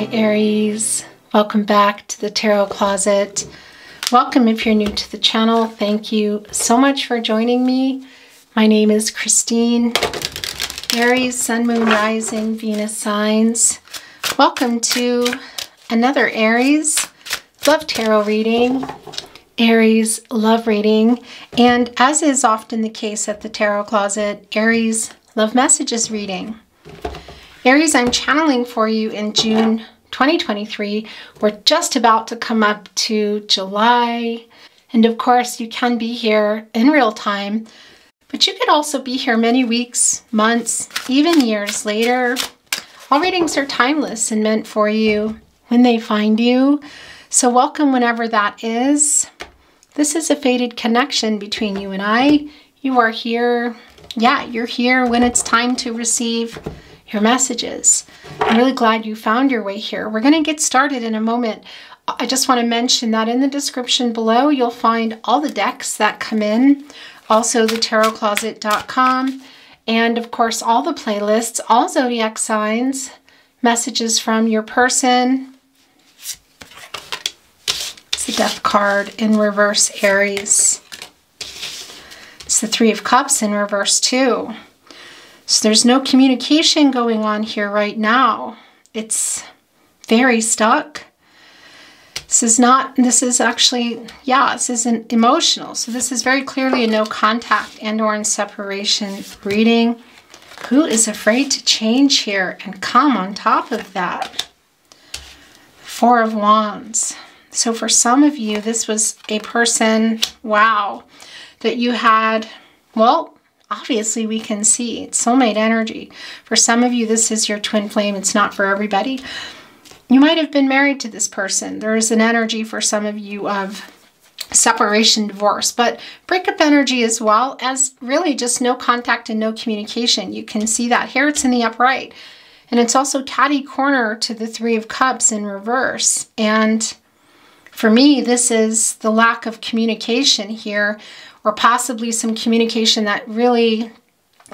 Hi Aries, welcome back to the Tarot Closet. Welcome if you're new to the channel. Thank you so much for joining me. My name is Christine. Aries, Sun, Moon, Rising, Venus signs. Welcome to another Aries Love Tarot reading. Aries Love reading, and as is often the case at the Tarot Closet, Aries Love Messages reading. Aries, I'm channeling for you in June 2023. We're just about to come up to July. And of course, you can be here in real time, but you could also be here many weeks, months, even years later. All readings are timeless and meant for you when they find you. So welcome whenever that is. This is a fated connection between you and I. You are here. Yeah, you're here when it's time to receive your messages. I'm really glad you found your way here. We're going to get started in a moment. I just want to mention that in the description below, you'll find all the decks that come in, also thetarotcloset.com, and of course, all the playlists, all zodiac signs, messages from your person. It's the Death card in reverse, Aries. It's the Three of Cups in reverse, too. So there's no communication going on here right now. It's very stuck. This is an emotional. So this is very clearly a no contact and/or in separation reading. Who is afraid to change here and come on top of that? Four of Wands. So for some of you, this was a person, wow, that you had, well, obviously, we can see it's soulmate energy. For some of you, this is your twin flame. It's not for everybody. You might have been married to this person. There is an energy for some of you of separation, divorce, but breakup energy as well as really just no contact and no communication. You can see that here. It's in the upright. And it's also catty corner to the Three of Cups in reverse. And for me, this is the lack of communication here, or possibly some communication that really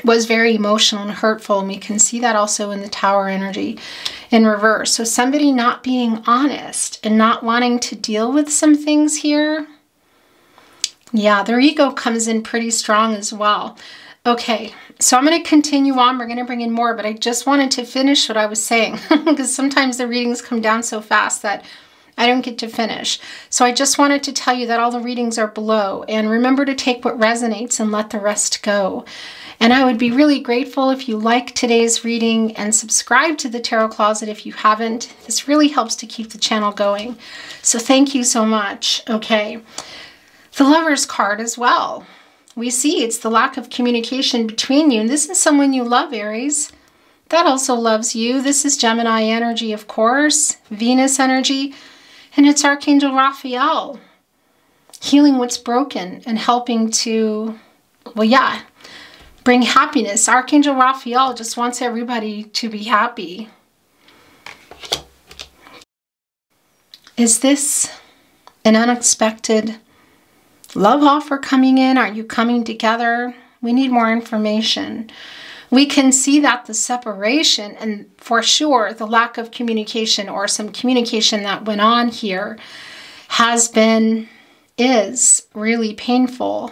was very emotional and hurtful. And we can see that also in the Tower energy in reverse. So somebody not being honest and not wanting to deal with some things here. Yeah, their ego comes in pretty strong as well. Okay, so I'm going to continue on. We're going to bring in more, but I just wanted to finish what I was saying because sometimes the readings come down so fast that I don't get to finish. So I just wanted to tell you that all the readings are below, and remember to take what resonates and let the rest go. And I would be really grateful if you like today's reading and subscribe to the Tarot Closet if you haven't. This really helps to keep the channel going. So thank you so much. Okay. The Lover's card as well. We see it's the lack of communication between you. And this is someone you love, Aries, that also loves you. This is Gemini energy, of course, Venus energy. And it's Archangel Raphael, healing what's broken and helping to, well, yeah, bring happiness. Archangel Raphael just wants everybody to be happy. Is this an unexpected love offer coming in? Are you coming together? We need more information. We can see that the separation and for sure the lack of communication or some communication that went on here has been, is really painful.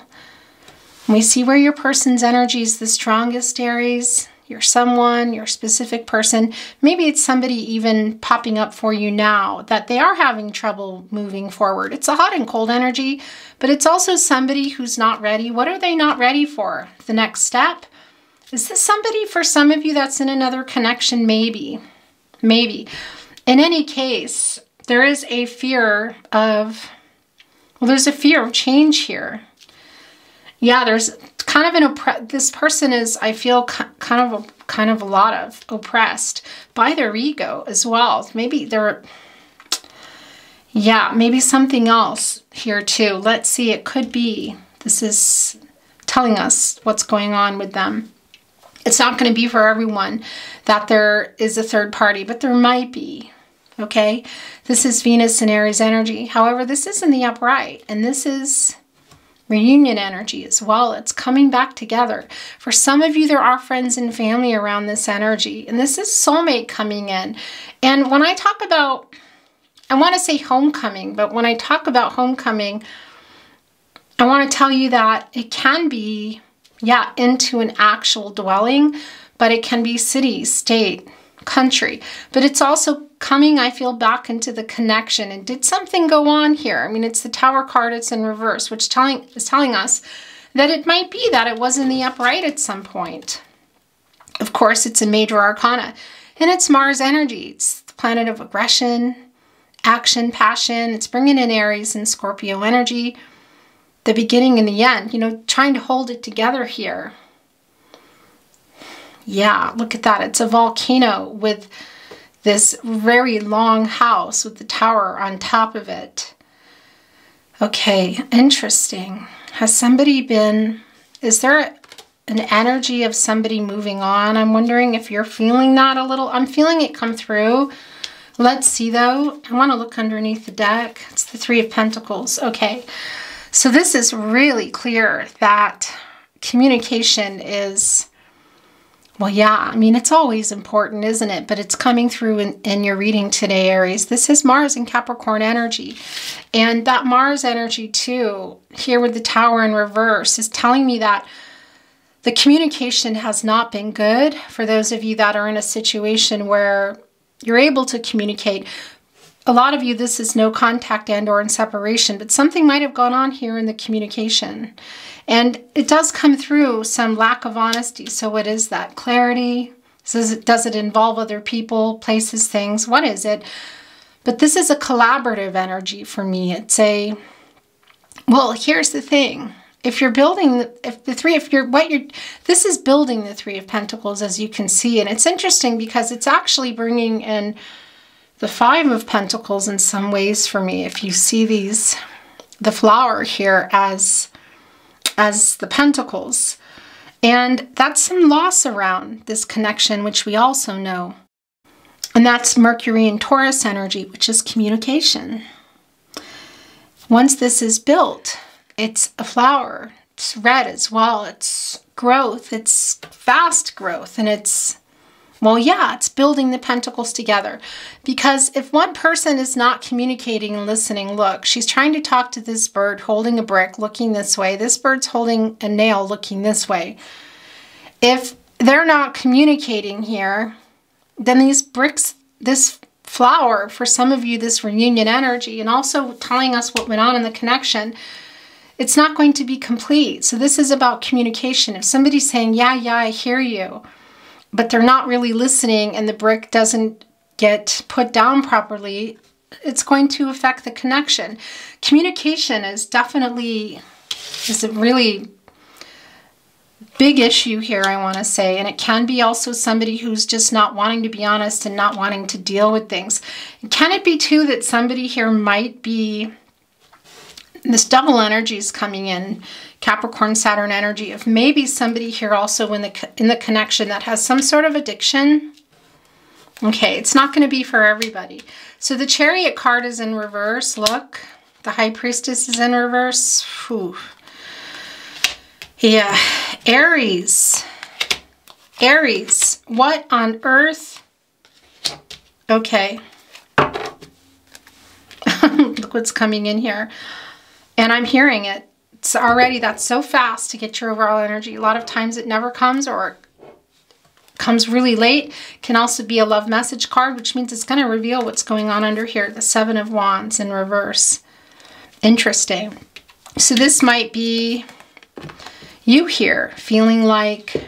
We see where your person's energy is the strongest, Aries, your someone, your specific person. Maybe it's somebody even popping up for you now that they are having trouble moving forward. It's a hot and cold energy, but it's also somebody who's not ready. What are they not ready for? The next step? Is this somebody for some of you that's in another connection? Maybe. In any case, there is a fear of, well, there's a fear of change here. Yeah, there's kind of this person is, I feel, kind of a lot of oppressed by their ego as well. Maybe they're, yeah, maybe something else here too. Let's see, it could be, this is telling us what's going on with them. It's not going to be for everyone that there is a third party, but there might be, okay? This is Venus and Aries energy. However, this is in the upright, and this is reunion energy as well. It's coming back together. For some of you, there are friends and family around this energy, and this is soulmate coming in. And when I talk about, I want to say homecoming, but when I talk about homecoming, I want to tell you that it can be, yeah, into an actual dwelling, but it can be city, state, country. But it's also coming, I feel, back into the connection. And did something go on here? I mean, it's the Tower card, it's in reverse, which is telling us that it might be that it was in the upright at some point. Of course, it's a major arcana, and it's Mars energy. It's the planet of aggression, action, passion. It's bringing in Aries and Scorpio energy, the beginning and the end, you know, trying to hold it together here. Yeah, look at that. It's a volcano with this very long house with the tower on top of it. Okay, interesting. Has somebody been, is there an energy of somebody moving on? I'm wondering if you're feeling that a little. I'm feeling it come through. Let's see though. I want to look underneath the deck. It's the Three of Pentacles. Okay, so this is really clear that communication is... Well, yeah, I mean, it's always important, isn't it? But it's coming through in your reading today, Aries. This is Mars and Capricorn energy. And that Mars energy, too, here with the tower in reverse, is telling me that the communication has not been good for those of you that are in a situation where you're able to communicate. A lot of you, this is no contact and or in separation, but something might have gone on here in the communication. And it does come through some lack of honesty. So what is that? Clarity? Does it involve other people, places, things? What is it? But this is a collaborative energy for me. It's a, well, here's the thing. If you're building, this is building the Three of Pentacles, as you can see. And it's interesting because it's actually bringing in the Five of Pentacles in some ways for me. If you see these, the flower here as the pentacles. And that's some loss around this connection, which we also know. And that's Mercury and Taurus energy, which is communication. Once this is built, it's a flower. It's red as well. It's growth. It's fast growth. And it's, well, yeah, it's building the pentacles together. Because if one person is not communicating and listening, look, she's trying to talk to this bird holding a brick, looking this way. This bird's holding a nail, looking this way. If they're not communicating here, then these bricks, this flower, for some of you, this reunion energy, and also telling us what went on in the connection, it's not going to be complete. So this is about communication. If somebody's saying, yeah, I hear you, but they're not really listening and the brick doesn't get put down properly, it's going to affect the connection. Communication is definitely, is a really big issue here, I want to say. And it can be also somebody who's just not wanting to be honest and not wanting to deal with things. Can it be too that somebody here might be, this double energy is coming in, Capricorn Saturn energy, of maybe somebody here also in the connection that has some sort of addiction. Okay, it's not going to be for everybody. So the Chariot card is in reverse. Look, the High Priestess is in reverse. Whew. Yeah, Aries, what on earth? Okay. Look what's coming in here. And I'm hearing it. It's already, that's so fast to get your overall energy. A lot of times it never comes or comes really late. It can also be a love message card, which means it's going to reveal what's going on under here. The Seven of Wands in reverse. Interesting. So this might be you here feeling like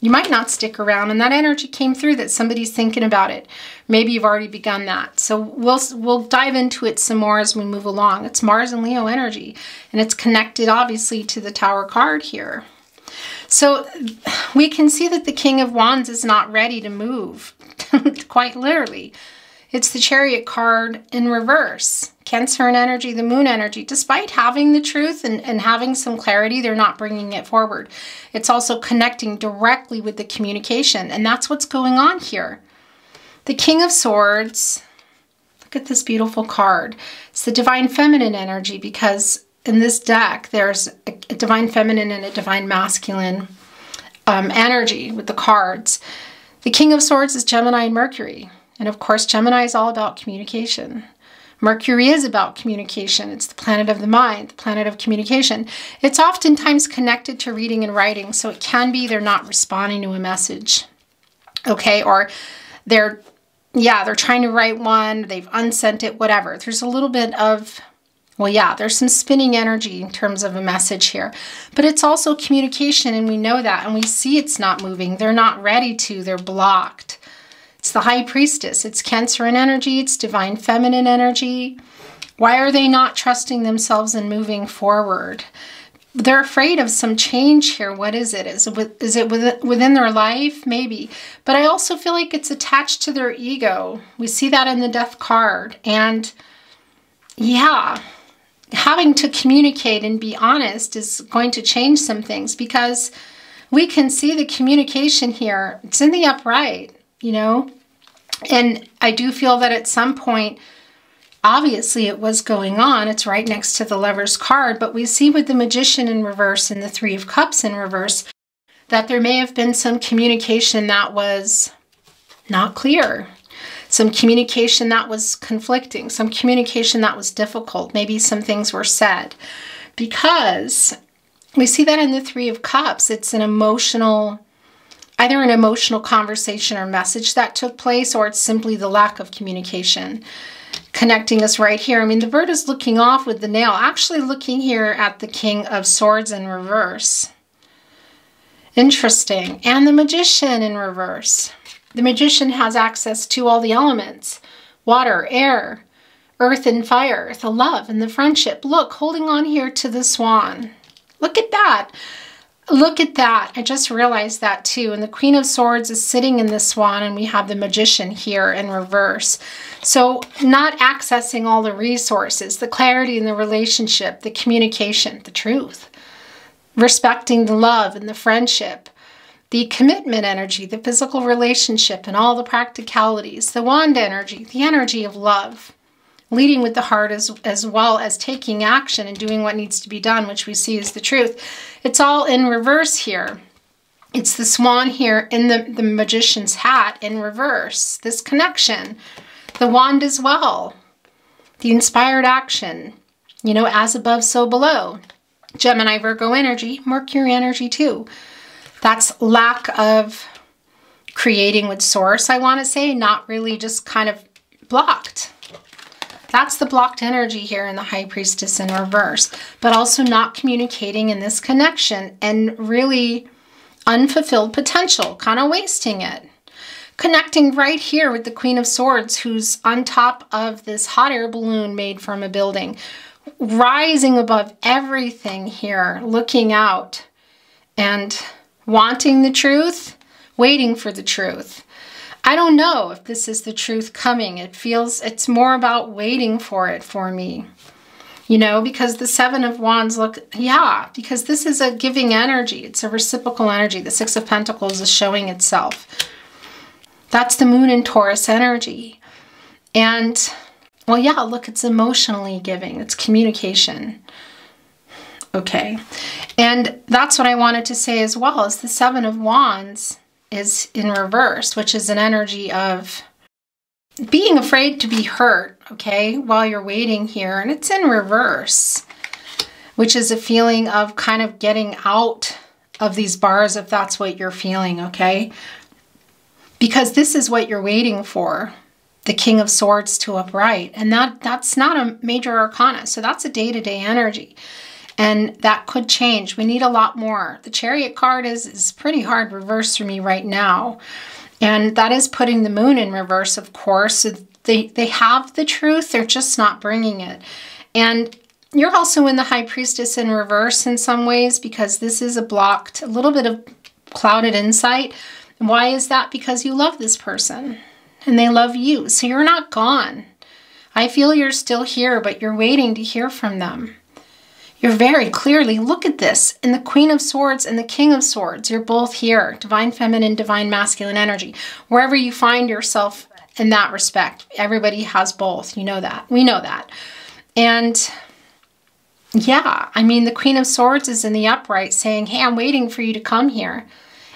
you might not stick around, and that energy came through that somebody's thinking about it. Maybe you've already begun that. So we'll dive into it some more as we move along. It's Mars and Leo energy, and it's connected obviously to the Tower card here. So we can see that the King of Wands is not ready to move, quite literally. It's the Chariot card in reverse. Cancer energy, the moon energy, despite having the truth and having some clarity, they're not bringing it forward. It's also connecting directly with the communication, and that's what's going on here. The King of Swords, look at this beautiful card. It's the divine feminine energy because in this deck, there's a divine feminine and a divine masculine energy with the cards. The King of Swords is Gemini and Mercury. And of course, Gemini is all about communication. Mercury is about communication. It's the planet of the mind, the planet of communication. It's oftentimes connected to reading and writing, so it can be they're not responding to a message, okay? Or they're trying to write one, they've unsent it, whatever. There's a little bit of, well, yeah, there's some spinning energy in terms of a message here, but it's also communication, and we know that, and we see it's not moving. They're not ready to, they're blocked. It's the High Priestess. It's Canceran energy. It's divine feminine energy. Why are they not trusting themselves and moving forward? They're afraid of some change here. What is it? Is it within their life? Maybe. But I also feel like it's attached to their ego. We see that in the Death card. And yeah, having to communicate and be honest is going to change some things, because we can see the communication here. It's in the upright. You know, and I do feel that at some point, obviously it was going on. It's right next to the Lover's card, but we see with the Magician in reverse and the Three of Cups in reverse that there may have been some communication that was not clear, some communication that was conflicting, some communication that was difficult. Maybe some things were said, because we see that in the Three of Cups. It's an emotional, either an emotional conversation or message that took place, or it's simply the lack of communication connecting us right here. I mean, the bird is looking off with the nail, actually looking here at the King of Swords in reverse. Interesting. And the Magician in reverse. The Magician has access to all the elements, water, air, earth and fire, the love and the friendship. Look, holding on here to the Swan. Look at that. Look at that. I just realized that too. And the Queen of Swords is sitting in the Swan, and we have the Magician here in reverse. So not accessing all the resources, the clarity in the relationship, the communication, the truth, respecting the love and the friendship, the commitment energy, the physical relationship, and all the practicalities, the Wand energy, the energy of love, leading with the heart as well as taking action and doing what needs to be done, which we see is the truth. It's all in reverse here. It's the Swan here in the Magician's hat in reverse, this connection, the Wand as well, the inspired action, you know, as above, so below. Gemini, Virgo energy, Mercury energy too. That's lack of creating with source, I want to say, not really, just kind of blocked. That's the blocked energy here in the High Priestess in reverse, but also not communicating in this connection and really unfulfilled potential, kind of wasting it. Connecting right here with the Queen of Swords, who's on top of this hot air balloon made from a building, rising above everything here, looking out and wanting the truth, waiting for the truth. I don't know if this is the truth coming. It feels, it's more about waiting for it for me, you know, because the Seven of Wands, look, yeah, because this is a giving energy. It's a reciprocal energy. The Six of Pentacles is showing itself. That's the Moon in Taurus energy. And, well, yeah, look, it's emotionally giving. It's communication. Okay. And that's what I wanted to say as well, is the Seven of Wands is in reverse, which is an energy of being afraid to be hurt, okay, while you're waiting here. And it's in reverse, which is a feeling of kind of getting out of these bars, if that's what you're feeling, okay? Because this is what you're waiting for, the King of Swords to upright. And that's not a major arcana, so that's a day-to-day energy. And that could change. We need a lot more. The Chariot card is pretty hard reverse for me right now. And that is putting the Moon in reverse, of course. So they have the truth. They're just not bringing it. And you're also in the High Priestess in reverse in some ways, because this is a blocked, a little bit of clouded insight. And why is that? Because you love this person and they love you. So you're not gone. I feel you're still here, but you're waiting to hear from them. You're very clearly, look at this, in the Queen of Swords and the King of Swords, you're both here, divine feminine, divine masculine energy. Wherever you find yourself in that respect, everybody has both. You know that. We know that. And Yeah, I mean, the Queen of Swords is in the upright saying, hey, I'm waiting for you to come here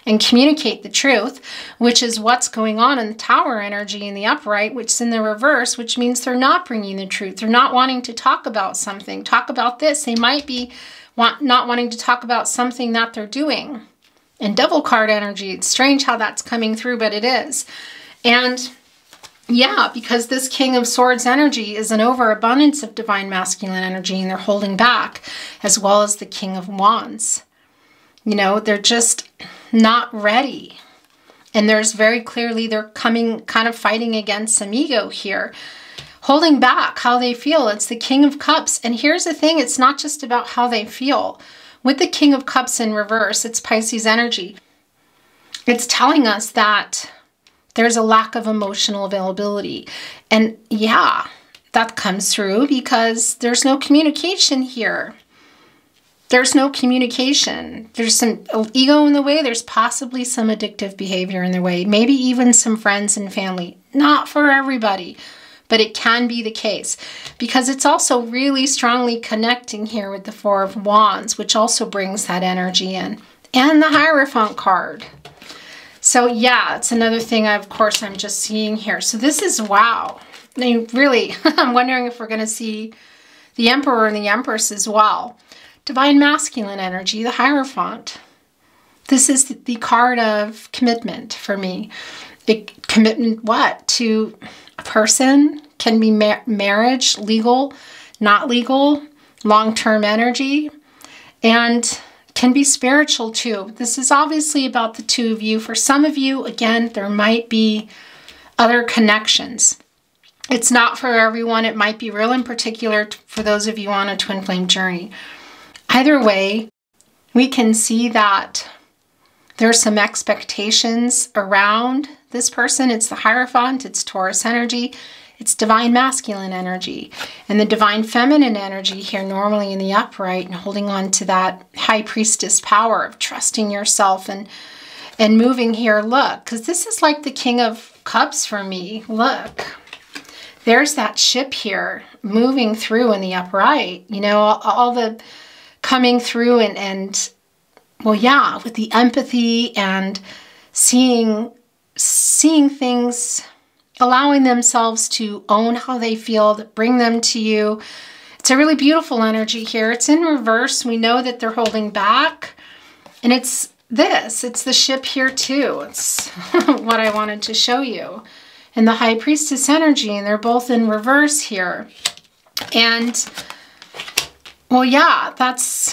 and communicate the truth, which is what's going on in the Tower energy in the upright, which is in the reverse, which means they're not bringing the truth. They're not wanting to talk about something. Talk about this. They might be not wanting to talk about something that they're doing. And Devil card energy, it's strange how that's coming through, but it is. And yeah, because this King of Swords energy is an overabundance of divine masculine energy, and they're holding back, as well as the King of Wands. You know, they're just not ready. And there's very clearly they're coming, kind of fighting against some ego here, holding back how they feel. It's the King of Cups. And here's the thing, it's not just about how they feel. With the King of Cups in reverse, it's Pisces energy. It's telling us that there's a lack of emotional availability. And yeah, that comes through because there's no communication here. There's no communication. There's some ego in the way. There's possibly some addictive behavior in the way. Maybe even some friends and family. Not for everybody, but it can be the case. Because it's also really strongly connecting here with the Four of Wands, which also brings that energy in. And the Hierophant card. So yeah, it's another thing, of course, I'm just seeing here. So this is, wow. I mean, really, I'm wondering if we're going to see the Emperor and the Empress as well. Divine masculine energy, the Hierophant. This is the card of commitment for me. Commitment what? To a person? Can be marriage, legal, not legal, long-term energy, and can be spiritual too. This is obviously about the two of you. For some of you, again, there might be other connections. It's not for everyone. It might be real in particular for those of you on a twin flame journey. Either way, we can see that there's some expectations around this person. It's the Hierophant, it's Taurus energy, it's divine masculine energy, and the divine feminine energy here normally in the upright and holding on to that high priestess power of trusting yourself and moving here. Look, because this is like the King of Cups for me. Look. There's that ship here moving through in the upright, you know, all the coming through and well, yeah, with the empathy and seeing things, allowing themselves to own how they feel, that bring them to you. It's a really beautiful energy here. It's in reverse. We know that they're holding back, and it's this. It's the ship here too. It's what I wanted to show you, and the High Priestess energy, and they're both in reverse here, and. Well, yeah, that's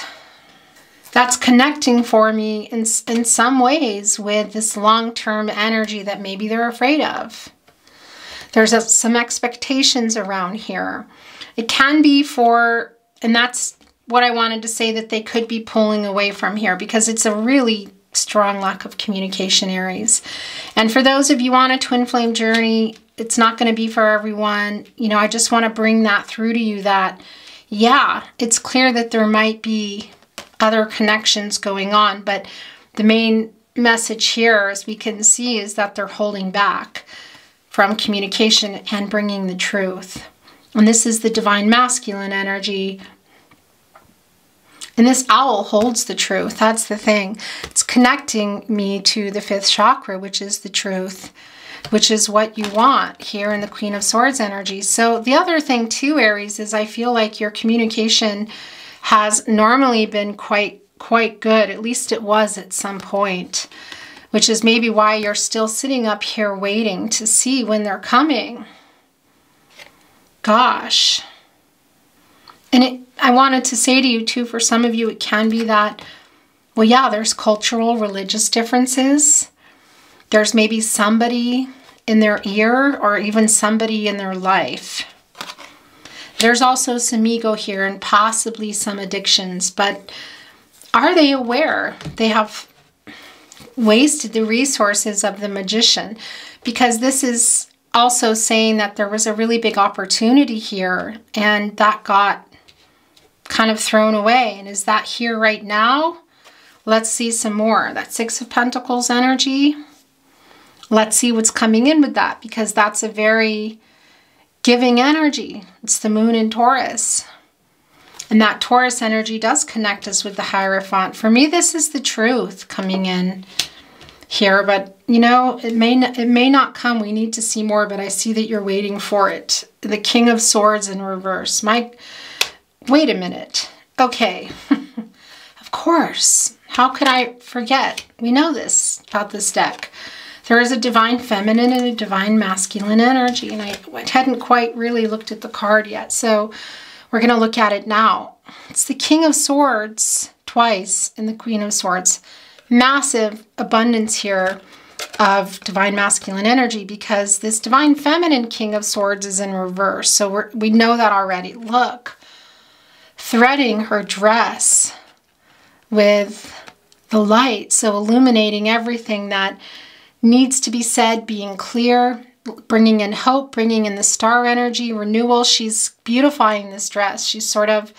connecting for me in some ways with this long-term energy that maybe they're afraid of. There's some expectations around here. It can be for, and that's what I wanted to say, that they could be pulling away from here because it's a really strong lack of communication, Aries. And for those of you on a twin flame journey, it's not going to be for everyone. You know, I just want to bring that through to you that yeah, it's clear that there might be other connections going on, but the main message here, as we can see, is that they're holding back from communication and bringing the truth. And this is the divine masculine energy. And this owl holds the truth. That's the thing. It's connecting me to the fifth chakra, which is the truth, which is what you want here in the Queen of Swords energy. So the other thing too, Aries, is I feel like your communication has normally been quite good, at least it was at some point, which is maybe why you're still sitting up here waiting to see when they're coming. Gosh. And I wanted to say to you too, for some of you, it can be that, well, yeah, there's cultural, religious differences. There's maybe somebody in their ear or even somebody in their life. There's also some ego here and possibly some addictions, but are they aware they have wasted the resources of the Magician? Because this is also saying that there was a really big opportunity here and that got kind of thrown away. And is that here right now? Let's see some more. That Six of Pentacles energy. Let's see what's coming in with that, because that's a very giving energy. It's the moon in Taurus. And that Taurus energy does connect us with the Hierophant. For me, this is the truth coming in here, but you know, it may not come. We need to see more, but I see that you're waiting for it. The King of Swords in reverse. Mike, wait a minute. Okay. Of course. How could I forget? We know this about this deck. There is a divine feminine and a divine masculine energy, and I hadn't quite really looked at the card yet, so we're going to look at it now. It's the King of Swords twice and the Queen of Swords. Massive abundance here of divine masculine energy, because this divine feminine King of Swords is in reverse, so we know that already. Look, threading her dress with the light, so illuminating everything that needs to be said, being clear, bringing in hope, bringing in the star energy, renewal. She's beautifying this dress. She's sort of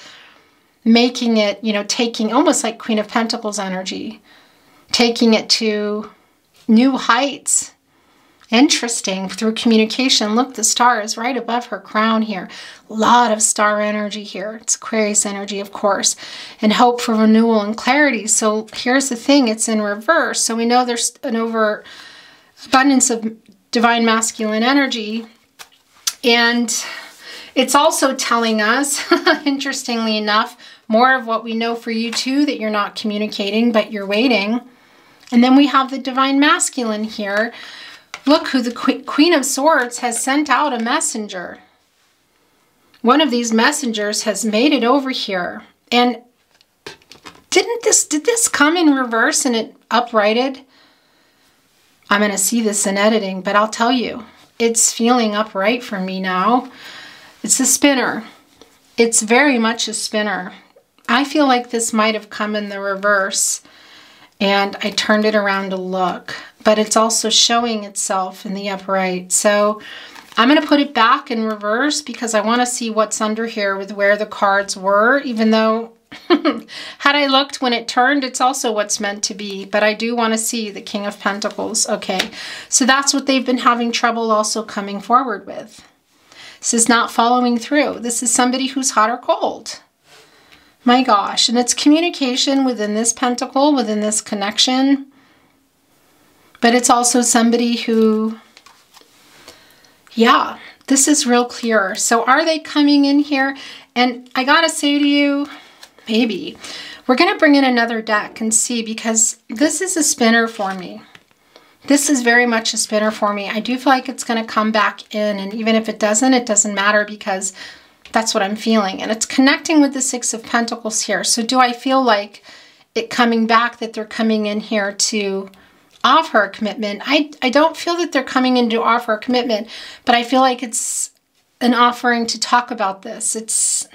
making it, you know, taking almost like Queen of Pentacles energy, taking it to new heights. Interesting, through communication. Look, the star is right above her crown here. A lot of star energy here. It's Aquarius energy, of course, and hope for renewal and clarity. So here's the thing, it's in reverse. So we know there's an overabundance of divine masculine energy. And it's also telling us, interestingly enough, more of what we know for you too, that you're not communicating, but you're waiting. And then we have the divine masculine here. Look who the Queen of Swords has sent out, a messenger. One of these messengers has made it over here. And did this come in reverse and it uprighted? I'm going to see this in editing, but I'll tell you, it's feeling upright for me now. It's a spinner. It's very much a spinner. I feel like this might have come in the reverse and I turned it around to look, but it's also showing itself in the upright. So I'm going to put it back in reverse because I want to see what's under here with where the cards were, even though had I looked when it turned, it's also what's meant to be, but I do want to see the King of Pentacles. Okay, so that's what they've been having trouble also coming forward with. This is not following through. This is somebody who's hot or cold. My gosh, and it's communication within this pentacle, within this connection, but it's also somebody who, yeah, this is real clear. So are they coming in here? And I gotta say to you, maybe. We're gonna bring in another deck and see, because this is a spinner for me. This is very much a spinner for me. I do feel like it's gonna come back in, and even if it doesn't matter, because that's what I'm feeling. And it's connecting with the Six of Pentacles here. So do I feel like it coming back, that they're coming in here to offer a commitment? I don't feel that they're coming in to offer a commitment, but I feel like it's an offering to talk about this. It's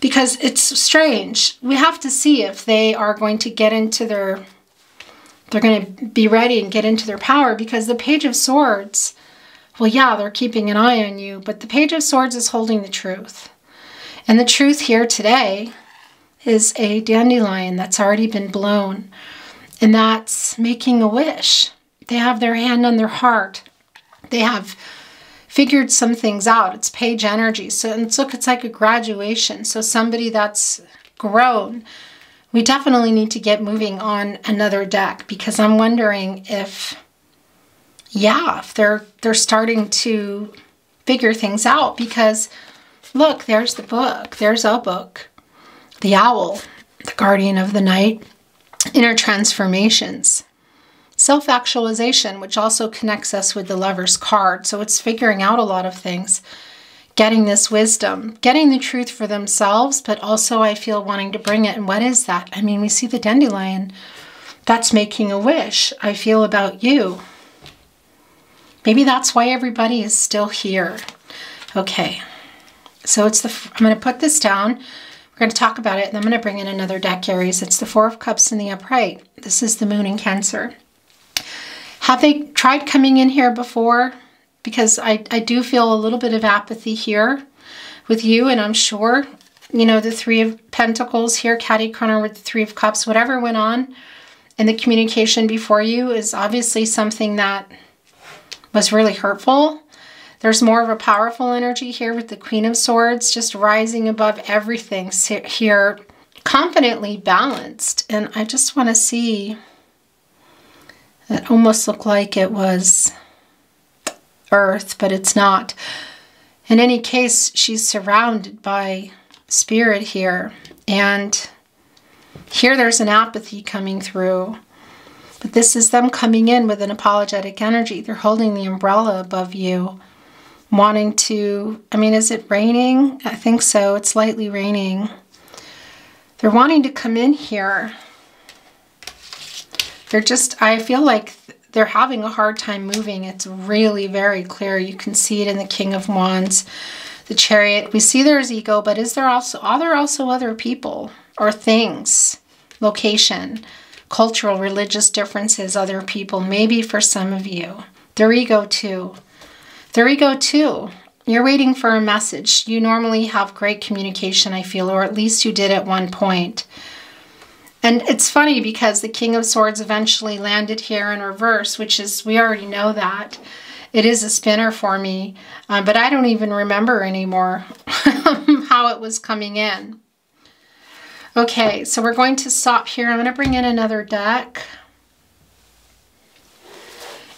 because it's strange. We have to see if they are going to get into their, they're going to be ready and get into their power, because the Page of Swords, well, yeah, they're keeping an eye on you, but the Page of Swords is holding the truth. And the truth here today is a dandelion that's already been blown, and that's making a wish. They have their hand on their heart. They have figured some things out. It's Page energy. So it's, look, it's like a graduation. So somebody that's grown. We definitely need to get moving on another deck, because I'm wondering if, yeah, if they're starting to figure things out, because look, there's the book, there's a book, the owl, the guardian of the night, inner transformations, self-actualization, which also connects us with the Lover's card. So it's figuring out a lot of things, getting this wisdom, getting the truth for themselves, but also I feel wanting to bring it. And what is that? I mean, we see the dandelion. That's making a wish. I feel about you. Maybe that's why everybody is still here. Okay, so it's the, I'm going to put this down. We're going to talk about it, and I'm going to bring in another deck, Aries. It's the Four of Cups in the upright. This is the Moon in Cancer. Have they tried coming in here before? Because I do feel a little bit of apathy here with you, and I'm sure, you know, the Three of Pentacles here, catty corner with the Three of Cups, whatever went on, and the communication before you is obviously something that was really hurtful. There's more of a powerful energy here with the Queen of Swords, just rising above everything here, confidently balanced. And I just want to see, it almost looked like it was earth, but it's not. In any case, she's surrounded by spirit here. And here there's an apathy coming through. But this is them coming in with an apologetic energy. They're holding the umbrella above you, wanting to, I mean, is it raining? I think so. It's lightly raining. They're wanting to come in here. They're just, I feel like they're having a hard time moving. It's really very clear. You can see it in the King of Wands, the Chariot. We see there's ego, but is there also, are there also other people or things, location, cultural, religious differences, other people? Maybe for some of you, their ego too. Their ego too. You're waiting for a message. You normally have great communication, I feel, or at least you did at one point. And it's funny because the King of Swords eventually landed here in reverse, which is, we already know that. It is a spinner for me, but I don't even remember anymore how it was coming in. Okay, so we're going to stop here. I'm going to bring in another deck.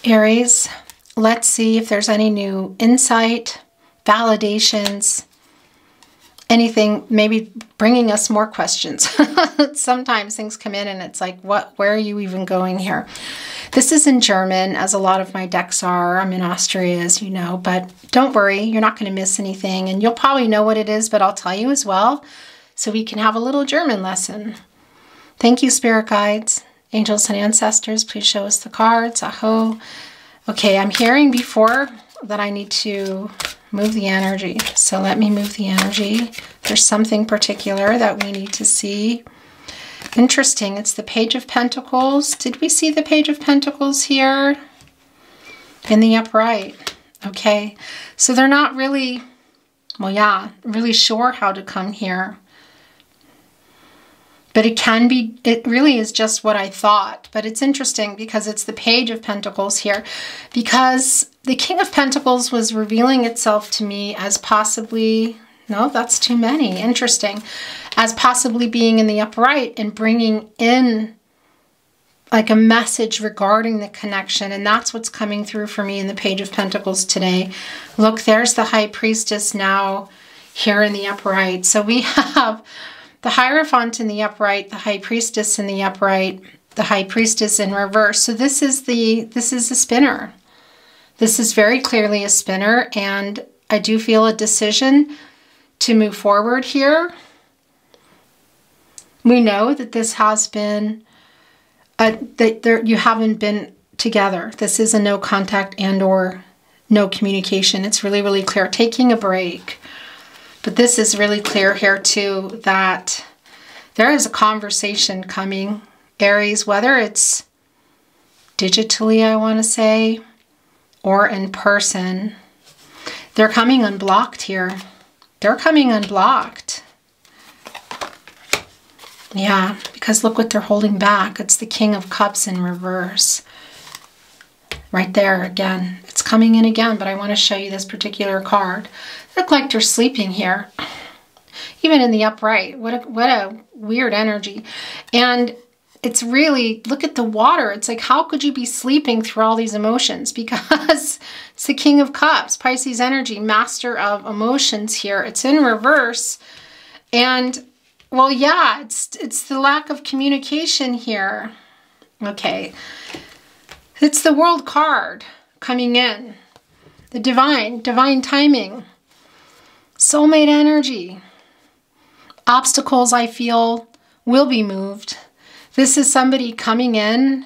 Aries, let's see if there's any new insight, validations, anything, maybe bringing us more questions. Sometimes things come in and it's like, what, where are you even going here? This is in German, as a lot of my decks are. I'm in Austria, as you know, but don't worry, you're not going to miss anything, and you'll probably know what it is, but I'll tell you as well, so we can have a little German lesson. Thank you, spirit guides, angels and ancestors, please show us the cards. Aho. Okay, I'm hearing before that I need to move the energy. So let me move the energy. There's something particular that we need to see. Interesting. It's the Page of Pentacles. Did we see the Page of Pentacles here? In the upright. Okay. So they're not really, well, yeah, really sure how to come here. But it can be, it really is just what I thought. But it's interesting because it's the Page of Pentacles here. Because the King of Pentacles was revealing itself to me as possibly, no, that's too many, interesting, as possibly being in the upright and bringing in like a message regarding the connection. And that's what's coming through for me in the Page of Pentacles today. Look, there's the High Priestess now here in the upright. So we have the Hierophant in the upright, the High Priestess in the upright, the High Priestess in reverse. So this is a spinner. This is very clearly a spinner, and I do feel a decision to move forward here. We know that this has been, you haven't been together. This is a no contact and or no communication. It's really, really clear. Taking a break. But this is really clear here too, that there is a conversation coming, Aries, whether it's digitally, I want to say, or in person. They're coming unblocked here. They're coming unblocked. Yeah, because look what they're holding back. It's the King of Cups in reverse. Right there again. It's coming in again, but I want to show you this particular card. They look like they're sleeping here. Even in the upright. What a weird energy. And it's really, look at the water. It's like, how could you be sleeping through all these emotions? Because it's the King of Cups, Pisces energy, master of emotions here. It's in reverse. And, well, yeah, it's the lack of communication here. Okay. It's the World card coming in, the divine timing, soulmate energy. Obstacles, I feel, will be moved. This is somebody coming in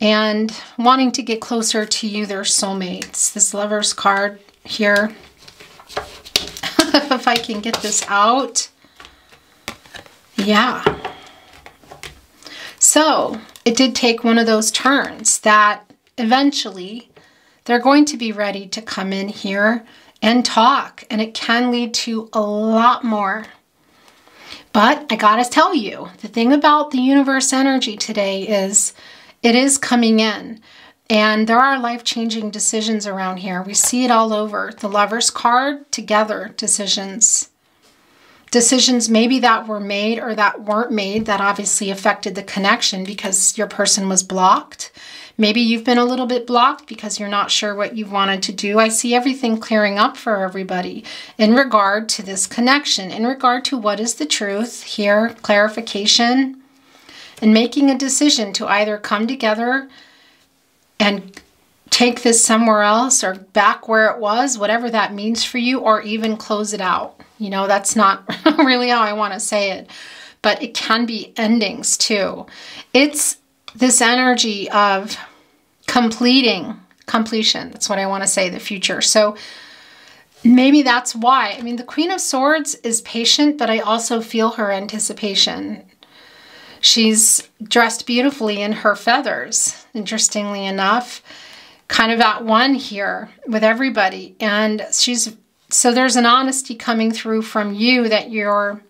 and wanting to get closer to you, their soulmates. This Lover's card here, if I can get this out. Yeah. So it did take one of those turns that eventually they're going to be ready to come in here and talk, and it can lead to a lot more. But I gotta tell you, the thing about the universe energy today is it is coming in, And there are life-changing decisions around here. We see it all over. The Lover's card, together, decisions. Decisions maybe that were made or that weren't made that obviously affected the connection because your person was blocked. Maybe you've been a little bit blocked because you're not sure what you wanted to do. I see everything clearing up for everybody in regard to this connection, in regard to what is the truth here, clarification, and making a decision to either come together and take this somewhere else or back where it was, whatever that means for you, or even close it out. You know, that's not really how I want to say it, but it can be endings too. It's this energy of completion. That's what I want to say, the future. So maybe that's why. I mean, the Queen of Swords is patient, but I also feel her anticipation. She's dressed beautifully in her feathers, interestingly enough, kind of at one here with everybody. And she's, so there's an honesty coming through from you that you're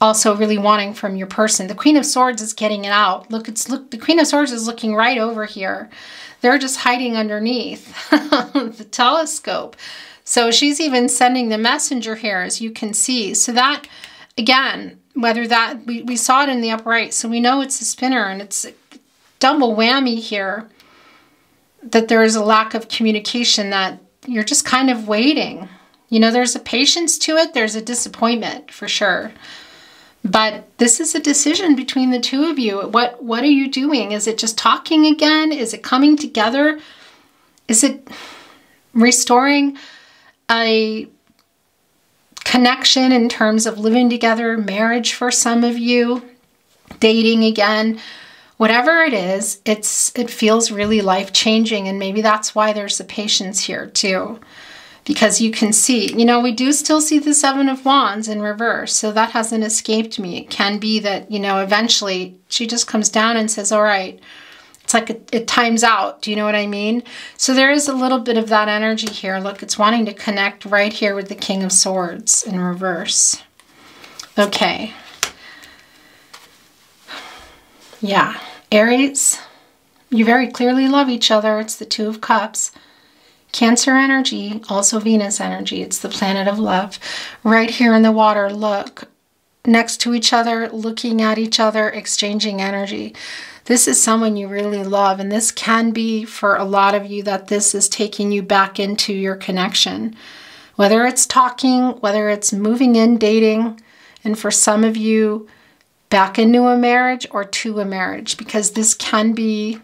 also really wanting from your person. The Queen of Swords is getting it out. Look, the Queen of Swords is looking right over here. They're just hiding underneath the telescope. So she's even sending the messenger here, as you can see. So that, again, whether that, we saw it in the upright, so we know it's a spinner, and it's a double whammy here that there is a lack of communication, that you're just kind of waiting. You know, there's a patience to it, there's a disappointment for sure. But this is a decision between the two of you. What are you doing? Is it just talking again? Is it coming together? Is it restoring a connection in terms of living together, marriage for some of you, dating again, whatever it is, it feels really life-changing, and maybe that's why there's the patience here too, because you can see, you know, we do still see the Seven of Wands in reverse, so that hasn't escaped me. It can be that, you know, eventually she just comes down and says, all right, it's like it times out. Do you know what I mean? So there is a little bit of that energy here. Look, it's wanting to connect right here with the King of Swords in reverse. Okay. Yeah. Aries, you very clearly love each other. It's the Two of Cups. Cancer energy, also Venus energy. It's the planet of love. Right here in the water, look. Next to each other, looking at each other, exchanging energy. This is someone you really love, and this can be for a lot of you that this is taking you back into your connection. Whether it's talking, whether it's moving in, dating, and for some of you, back into a marriage or to a marriage, because this can be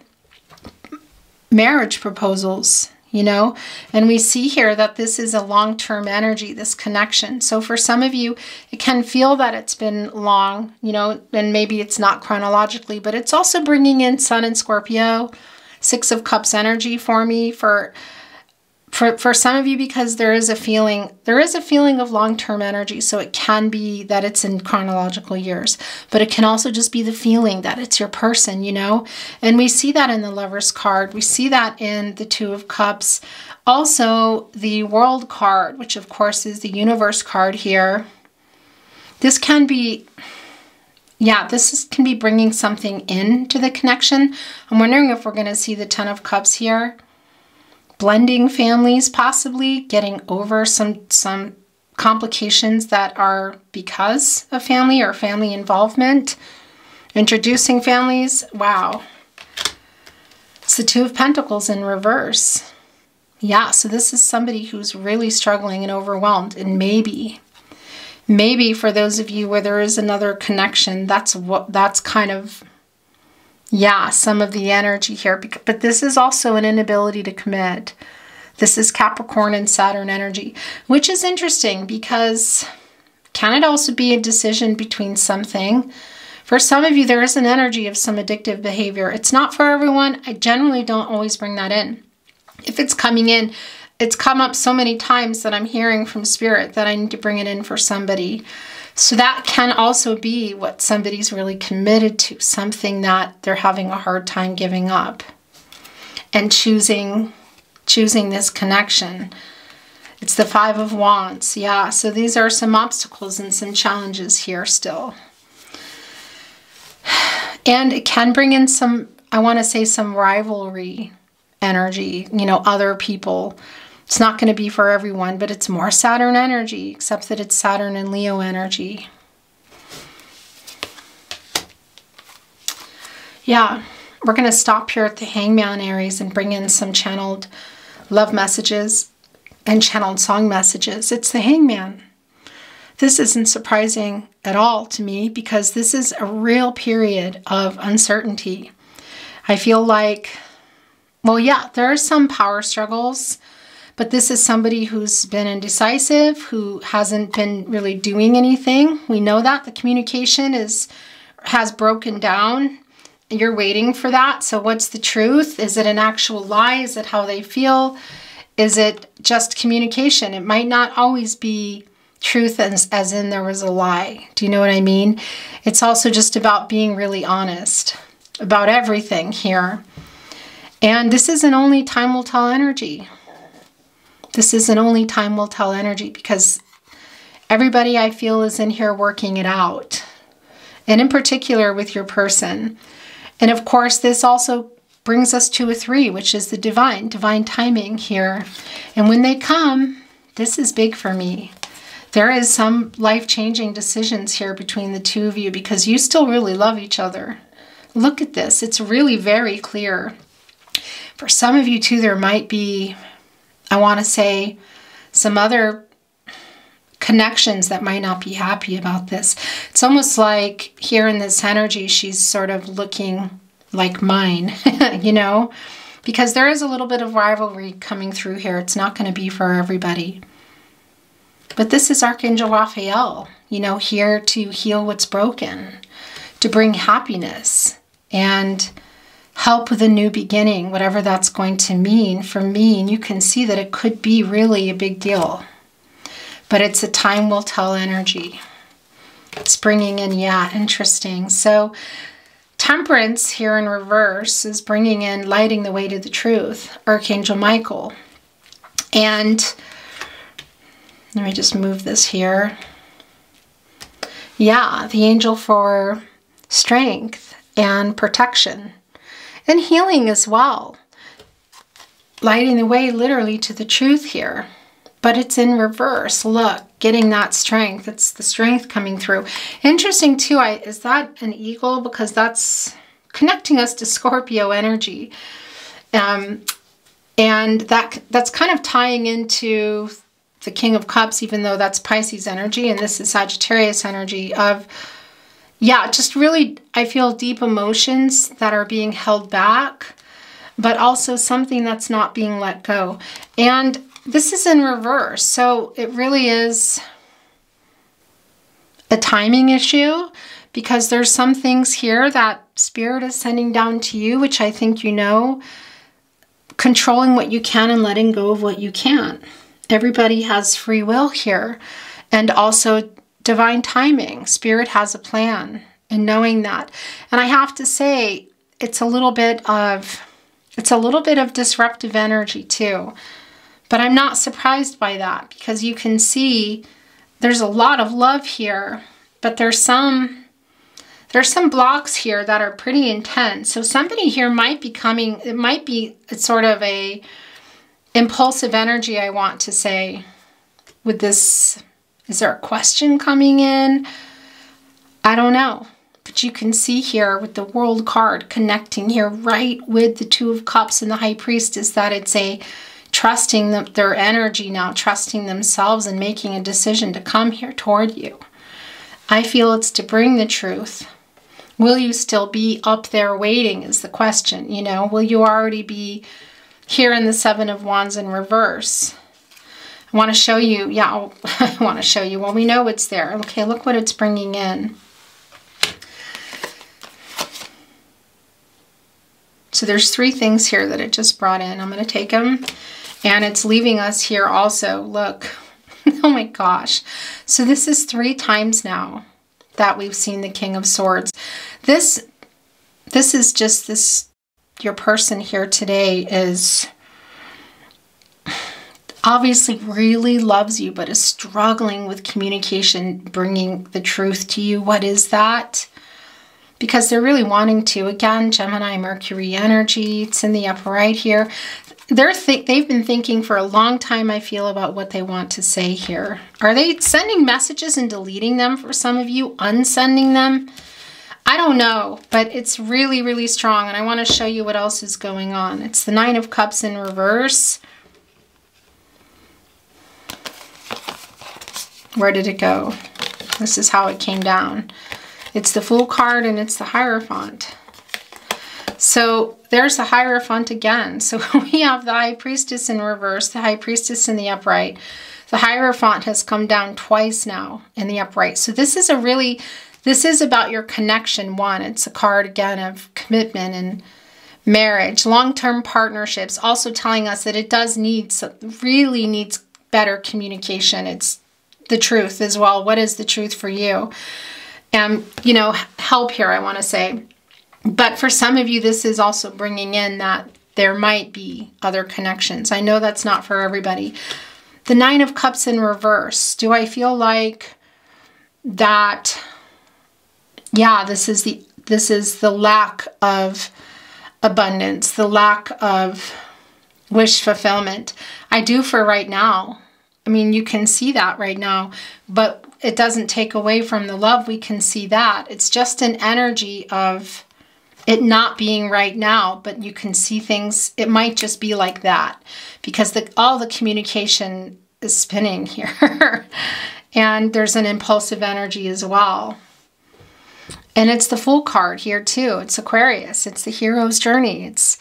marriage proposals, you know? And we see here that this is a long-term energy, this connection. So for some of you, it can feel that it's been long, you know, and maybe it's not chronologically, but it's also bringing in Sun and Scorpio, Six of Cups energy for me, for some of you, because there is a feeling of long-term energy. So it can be that it's in chronological years, but it can also just be the feeling that it's your person, you know? And we see that in the Lover's card. We see that in the Two of Cups. Also the World card, which of course is the universe card here. This can be, yeah, this can be bringing something into the connection. I'm wondering if we're going to see the Ten of Cups here. Blending families, possibly getting over some complications that are because of family or family involvement, introducing families. Wow. It's the Two of Pentacles in reverse. Yeah, so this is somebody who's really struggling and overwhelmed, and maybe for those of you where there is another connection, that's kind of, yeah, some of the energy here, but this is also an inability to commit. This is Capricorn and Saturn energy, which is interesting because can it also be a decision between something? For some of you, there is an energy of some addictive behavior. It's not for everyone. I generally don't always bring that in. If it's coming in, it's come up so many times that I'm hearing from Spirit that I need to bring it in for somebody. So that can also be what somebody's really committed to, something that they're having a hard time giving up and choosing this connection. It's the Five of Wands. Yeah, so these are some obstacles and some challenges here still. And it can bring in some, I want to say, some rivalry energy, you know, other people. It's not going to be for everyone, but it's more Saturn energy, except that it's Saturn and Leo energy. Yeah, we're going to stop here at the Hangman Aries and bring in some channeled love messages and channeled song messages. It's the Hangman. This isn't surprising at all to me because this is a real period of uncertainty. I feel like, well, yeah, there are some power struggles, but this is somebody who's been indecisive, who hasn't been really doing anything. We know that the communication has broken down. You're waiting for that. So what's the truth? Is it an actual lie? Is it how they feel? Is it just communication? It might not always be truth as in there was a lie. Do you know what I mean? It's also just about being really honest about everything here. And this isn't only time will tell energy. This isn't only time will tell energy because everybody I feel is in here working it out. And in particular with your person. And of course, this also brings us to a 3, which is the divine timing here. And when they come, this is big for me. There is some life-changing decisions here between the two of you because you still really love each other. Look at this. It's really very clear. For some of you too, there might be, I want to say, some other connections that might not be happy about this. It's almost like here in this energy, she's sort of looking like mine, you know, because there is a little bit of rivalry coming through here. It's not going to be for everybody. But this is Archangel Raphael, you know, here to heal what's broken, to bring happiness and help with a new beginning, whatever that's going to mean for me. And you can see that it could be really a big deal. But it's a time will tell energy. It's bringing in, yeah, interesting. So Temperance here in reverse is bringing in lighting the way to the truth, Archangel Michael. And let me just move this here. Yeah, the angel for strength and protection and healing as well. Lighting the way literally to the truth here. But it's in reverse. Look, getting that strength. It's the strength coming through. Interesting too, is that an eagle? Because that's connecting us to Scorpio energy. And that's kind of tying into the King of Cups, even though that's Pisces energy, and this is Sagittarius energy of, yeah, just really, I feel deep emotions that are being held back, but also something that's not being let go. And this is in reverse, so it really is a timing issue because there's some things here that Spirit is sending down to you, which I think you know, controlling what you can and letting go of what you can't. Everybody has free will here and also divine timing. Spirit has a plan and knowing that. And I have to say, it's a little bit of disruptive energy too. But I'm not surprised by that because you can see there's a lot of love here, but there's some blocks here that are pretty intense. So somebody here might be coming, it might be sort of a impulsive energy, I want to say, with this, is there a question coming in? I don't know. But you can see here with the World card connecting here right with the Two of Cups and the High Priestess that it's a trusting their energy now, trusting themselves and making a decision to come here toward you. I feel it's to bring the truth. Will you still be up there waiting is the question, you know? Will you already be here in the Seven of Wands in reverse? I want to show you, yeah, I want to show you. Well, we know it's there. Okay, look what it's bringing in. So there's 3 things here that it just brought in. I'm going to take them. And it's leaving us here also. Look. Oh my gosh. So this is 3 times now that we've seen the King of Swords. This is just this, your person here today is obviously really loves you, but is struggling with communication, bringing the truth to you. What is that? because they're really wanting to. Again, Gemini, Mercury energy. It's in the upper right here. They've been thinking for a long time, I feel, about what they want to say here. Are they sending messages and deleting them for some of you, unsending them? I don't know, but it's really, really strong, and I want to show you what else is going on. It's the Nine of Cups in reverse. Where did it go? This is how it came down. It's the Fool card, and it's the Hierophant. So there's the Hierophant again. So we have the High Priestess in reverse, the High Priestess in the upright. The Hierophant has come down twice now in the upright. So this is a really, this is about your connection. One, it's a card again of commitment and marriage, long-term partnerships, also telling us that it does need, really needs better communication. It's the truth as well. What is the truth for you? And, you know, help here, I want to say. But for some of you, this is also bringing in that there might be other connections. I know that's not for everybody. The Nine of Cups in reverse. Do I feel like that, yeah, this is the lack of abundance, the lack of wish fulfillment. I do for right now. I mean, you can see that right now, but it doesn't take away from the love. We can see that. It's just an energy of it not being right now, but you can see things. It might just be like that because all the communication is spinning here. And there's an impulsive energy as well. And it's the Fool card here too. It's Aquarius. It's the hero's journey. It's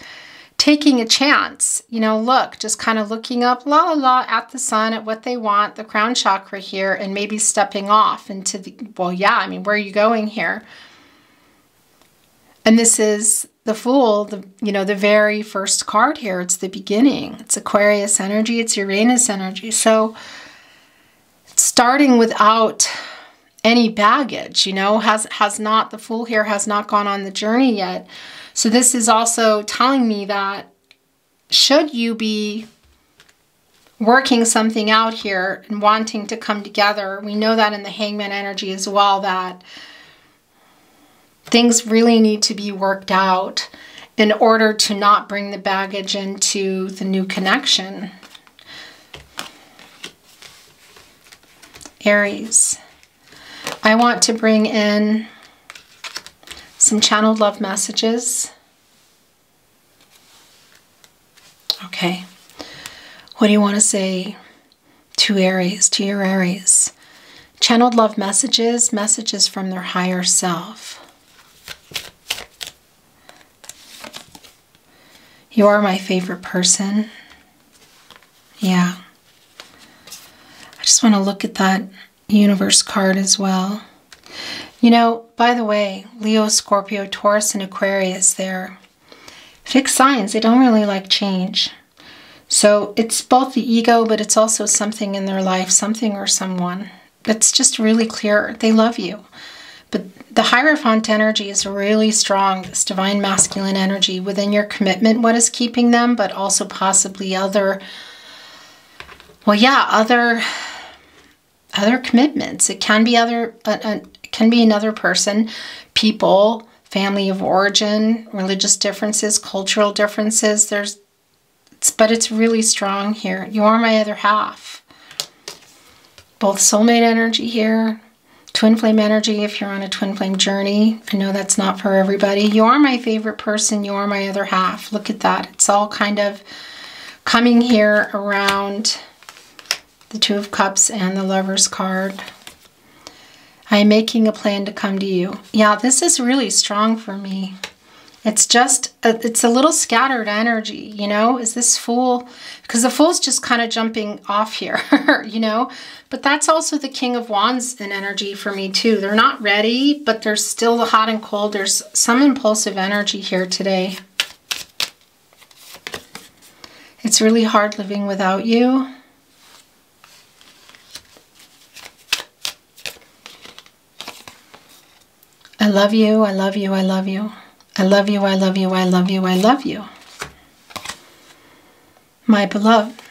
taking a chance. You know, look, just kind of looking up, la la la, at the sun, at what they want, the crown chakra here, and maybe stepping off into the, well, yeah, I mean, where are you going here? And this is the Fool, you know, the very first card here. It's the beginning. It's Aquarius energy. It's Uranus energy. So starting without any baggage, you know, has not, the Fool here has not gone on the journey yet. So this is also telling me that should you be working something out here and wanting to come together, we know that in the Hangman energy as well, that things really need to be worked out in order to not bring the baggage into the new connection. Aries, I want to bring in some channeled love messages. Okay. What do you want to say to Aries, to your Aries? Channeled love messages, messages from their higher self. You are my favorite person. Yeah. I just want to look at that universe card as well. You know, by the way, Leo, Scorpio, Taurus, and Aquarius, they're fixed signs. They don't really like change. So it's both the ego, but it's also something in their life, something or someone. It's just really clear. They love you. But the Hierophant energy is really strong, this divine masculine energy within your commitment, what is keeping them, but also possibly other, well, yeah, other commitments. It can be another person, people, family of origin, religious differences, cultural differences. But it's really strong here. You are my other half. Both soulmate energy here. Twin flame energy, if you're on a twin flame journey. I know that's not for everybody. You are my favorite person. You are my other half. Look at that. It's all kind of coming here around the Two of Cups and the Lover's card. I am making a plan to come to you. Yeah, this is really strong for me. It's just, it's a little scattered energy, you know? Is this Fool? Because the Fool's just kind of jumping off here, you know? But that's also the King of Wands in energy for me too. They're not ready, but they're still the hot and cold. There's some impulsive energy here today. It's really hard living without you. I love you, I love you, I love you. I love you, I love you, I love you, I love you. My beloved.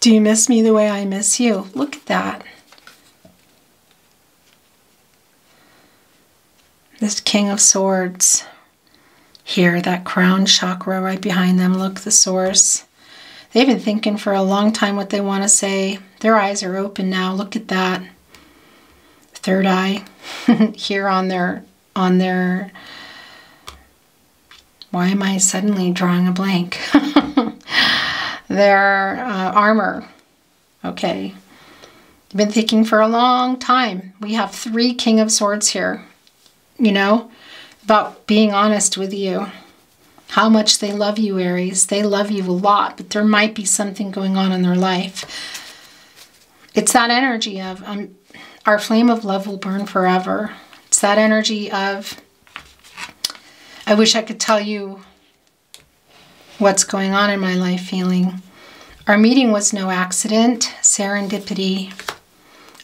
Do you miss me the way I miss you? Look at that. this King of Swords here, that crown chakra right behind them. Look, the source. They've been thinking for a long time what they want to say. Their eyes are open now. Look at that. Third eye here on their, why am I suddenly drawing a blank? Their armor. Okay. They've been thinking for a long time. We have three King of Swords here, you know, about being honest with you. How much they love you, Aries. They love you a lot, but there might be something going on in their life. It's that energy of our flame of love will burn forever. It's that energy of, I wish I could tell you what's going on in my life feeling. Our meeting was no accident. Serendipity.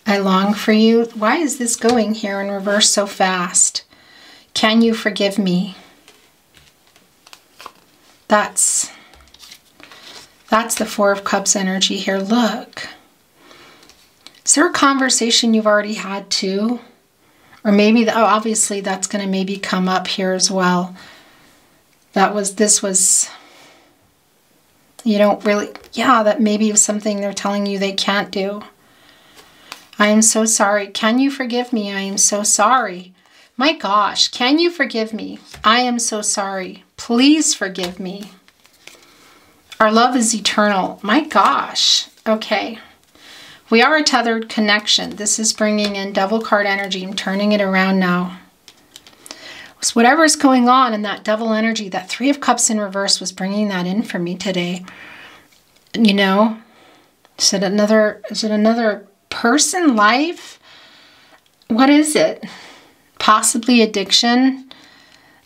I long for you. Why is this going here in reverse so fast? Can you forgive me? That's the Four of Cups energy here. Look. Is there a conversation you've already had too? Or maybe, oh, obviously that's going to maybe come up here as well. You don't really, yeah, that maybe is something they're telling you they can't do. I am so sorry. Can you forgive me? I am so sorry. My gosh, can you forgive me? I am so sorry. Please forgive me. Our love is eternal. My gosh. Okay. We are a tethered connection. This is bringing in devil card energy. I'm turning it around now. So whatever is going on in that devil energy, that Three of Cups in reverse was bringing that in for me today. You know, is it another person life? What is it? Possibly addiction,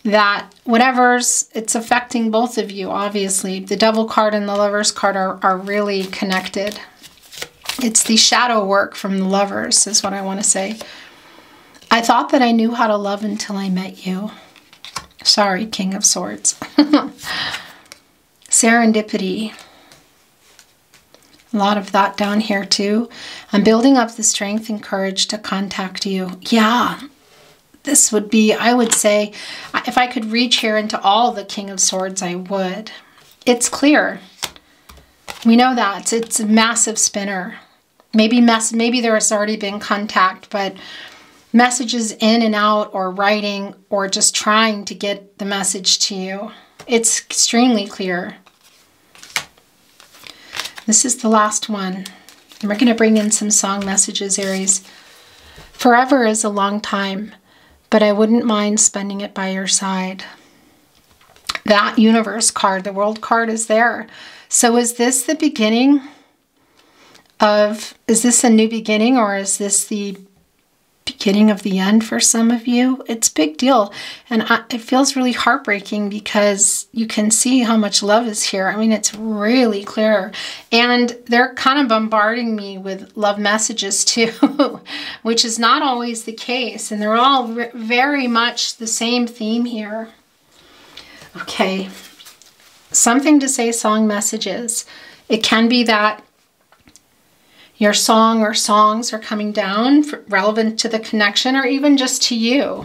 that whatever's, it's affecting both of you, obviously. The devil card and the lovers card are really connected. It's the shadow work from the lovers is what I want to say. I thought that I knew how to love until I met you. Sorry, King of Swords. Serendipity. A lot of that down here too. I'm building up the strength and courage to contact you. Yeah. This would be, I would say, if I could reach here into all the King of Swords, I would. It's clear. We know that. It's a massive spinner. Maybe there has already been contact, but messages in and out, or writing, or just trying to get the message to you. It's extremely clear. This is the last one. And we're going to bring in some song messages, Aries. Forever is a long time, but I wouldn't mind spending it by your side. That universe card, the world card is there. So is this the beginning of, is this a new beginning, or is this the beginning of the end for some of you? It's a big deal. And it feels really heartbreaking because you can see how much love is here. I mean, it's really clear. And they're kind of bombarding me with love messages too, which is not always the case. And they're all very much the same theme here. Okay. Something to say song messages. It can be that your song or songs are coming down relevant to the connection, or even just to you.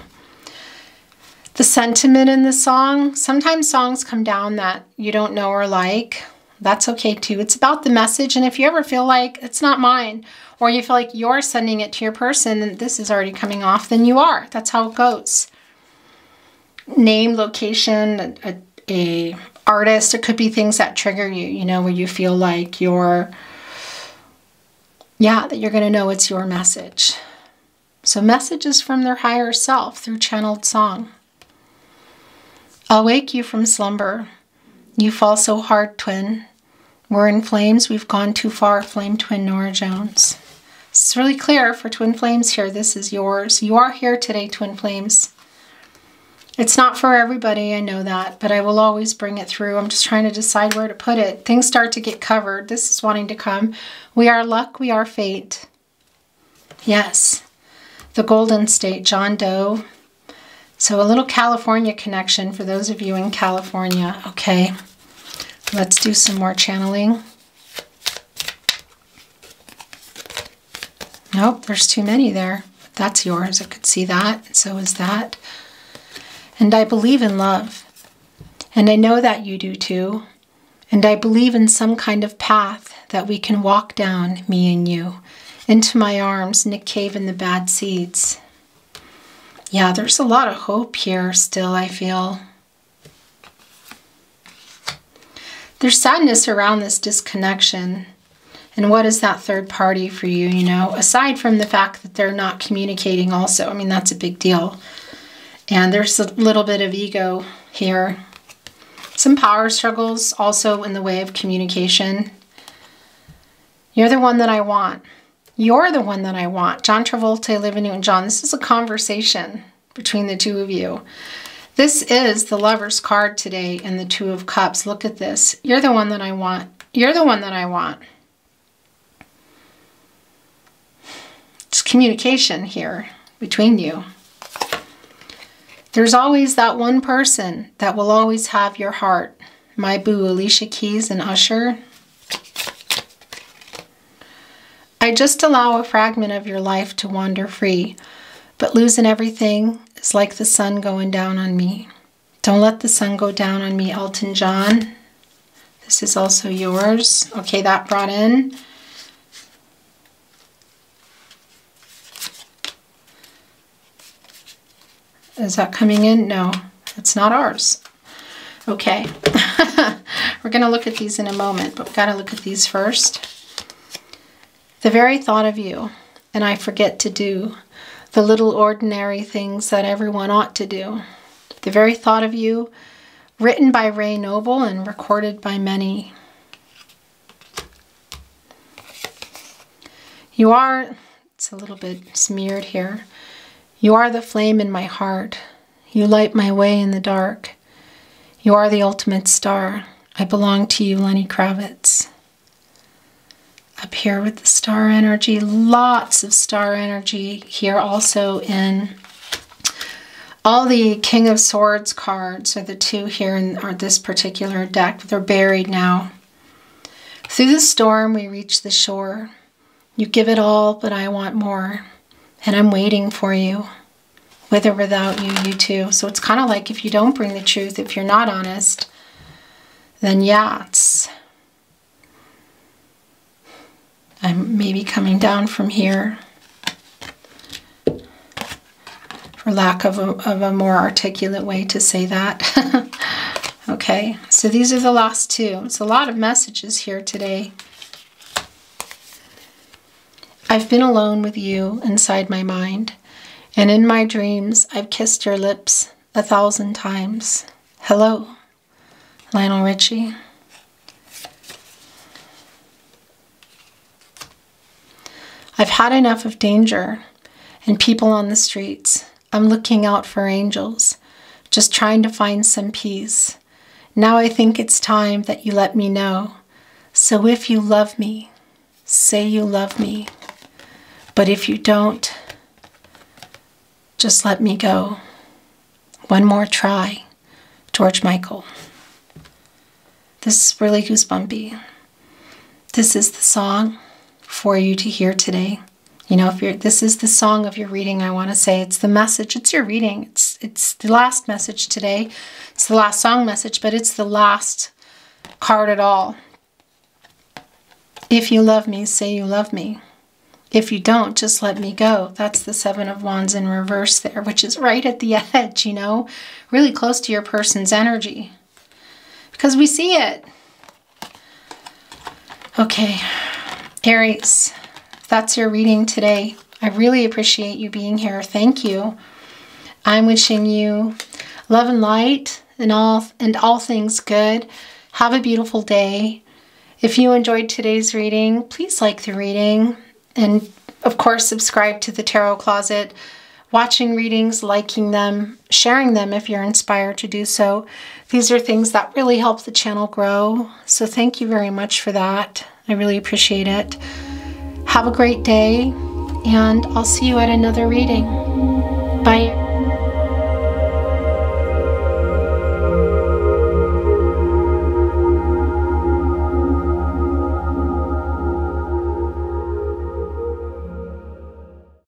The sentiment in the song, sometimes songs come down that you don't know or like. That's okay too. It's about the message. And if you ever feel like it's not mine, or you feel like you're sending it to your person and this is already coming off, then you are. That's how it goes. Name, location, an artist. It could be things that trigger you, you know, where you feel like you're, yeah, that you're going to know it's your message. So messages from their higher self through channeled song. I'll wake you from slumber. You fall so hard, twin. We're in flames. We've gone too far. Flame twin Nora Jones. It's really clear for twin flames here. This is yours. You are here today, twin flames. It's not for everybody, I know that, but I will always bring it through. I'm just trying to decide where to put it. Things start to get covered. This is wanting to come. We are luck, we are fate. Yes, the Golden State, John Doe. So a little California connection for those of you in California. Okay, let's do some more channeling. Nope, there's too many there. That's yours, I could see that, and so is that. and I believe in love. And I know that you do too. And I believe in some kind of path that we can walk down, me and you. Into my arms, Nick Cave and the Bad Seeds. Yeah, there's a lot of hope here still, I feel. There's sadness around this disconnection. And what is that third party for you, you know? Aside from the fact that they're not communicating also. I mean, that's a big deal. And there's a little bit of ego here. Some power struggles also in the way of communication. You're the one that I want. You're the one that I want. John Travolta, Olivia Newton-John. This is a conversation between the two of you. This is the Lover's card today in the Two of Cups. Look at this. You're the one that I want. You're the one that I want. It's communication here between you. There's always that one person that will always have your heart. My boo, Alicia Keys and Usher. I just allow a fragment of your life to wander free, but losing everything is like the sun going down on me. Don't let the sun go down on me, Elton John. This is also yours. Okay, that brought in. Is that coming in? No, it's not ours. Okay. We're going to look at these in a moment, but we've got to look at these first. The very thought of you, and I forget to do the little ordinary things that everyone ought to do. The very thought of you, written by Ray Noble and recorded by many. You are, it's a little bit smeared here. You are the flame in my heart. You light my way in the dark. You are the ultimate star. I belong to you, Lenny Kravitz. Up here with the star energy, lots of star energy here also in all the King of Swords cards are the two here in this particular deck. They're buried now. Through the storm, we reach the shore. You give it all, but I want more. And I'm waiting for you, with or without you, you too. So it's kind of like if you don't bring the truth, if you're not honest, then yeah, it's... I'm maybe coming down from here for lack of a more articulate way to say that. Okay, so these are the last two. It's a lot of messages here today. I've been alone with you inside my mind, and in my dreams, I've kissed your lips 1,000 times. Hello, Lionel Richie. I've had enough of danger and people on the streets. I'm looking out for angels, just trying to find some peace. Now I think it's time that you let me know. So if you love me, say you love me. But if you don't, just let me go. One more try, George Michael. This is really goosebumpy. This is the song for you to hear today. You know, if you're, this is the song of your reading, I want to say. It's the message, it's your reading. It's the last message today. It's the last song message, but it's the last card at all. If you love me, say you love me. If you don't, just let me go. That's the Seven of Wands in reverse there, which is right at the edge, you know, really close to your person's energy. Because we see it. Okay, Aries, that's your reading today. I really appreciate you being here. Thank you. I'm wishing you love and light and all things good. Have a beautiful day. If you enjoyed today's reading, please like the reading. And of course, subscribe to the Tarot Closet, watching readings, liking them, sharing them if you're inspired to do so. These are things that really help the channel grow. So thank you very much for that. I really appreciate it. Have a great day, and I'll see you at another reading. Bye.